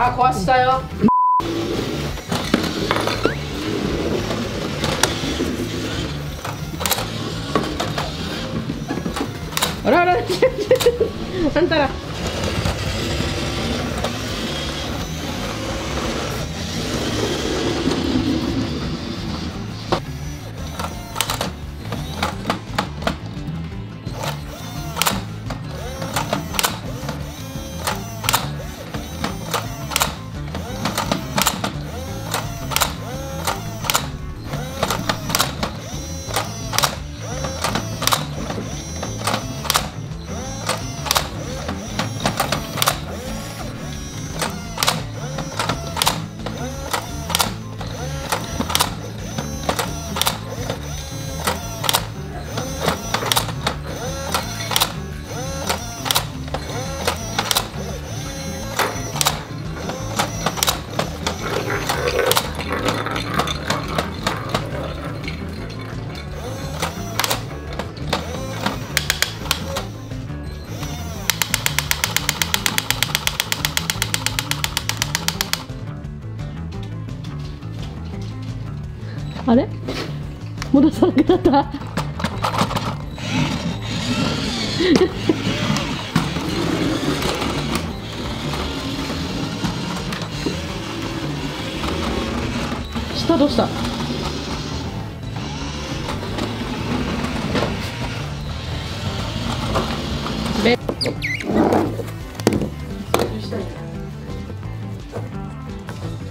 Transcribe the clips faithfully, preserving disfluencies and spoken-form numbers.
아, 고맙습니다. 어라, 어라, 산따라.あれ戻さなくなった下どうした？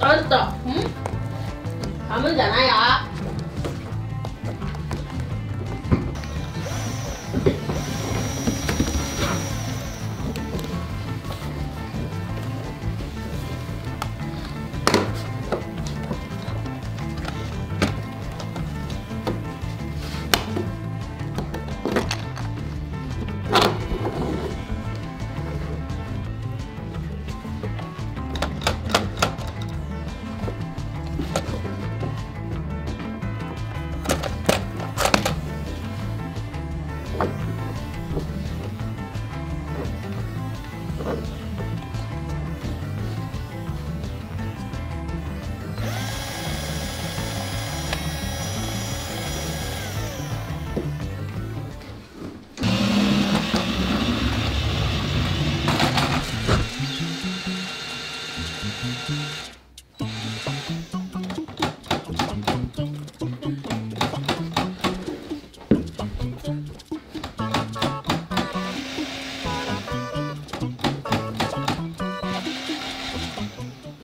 あったん？噛むんじゃないよ。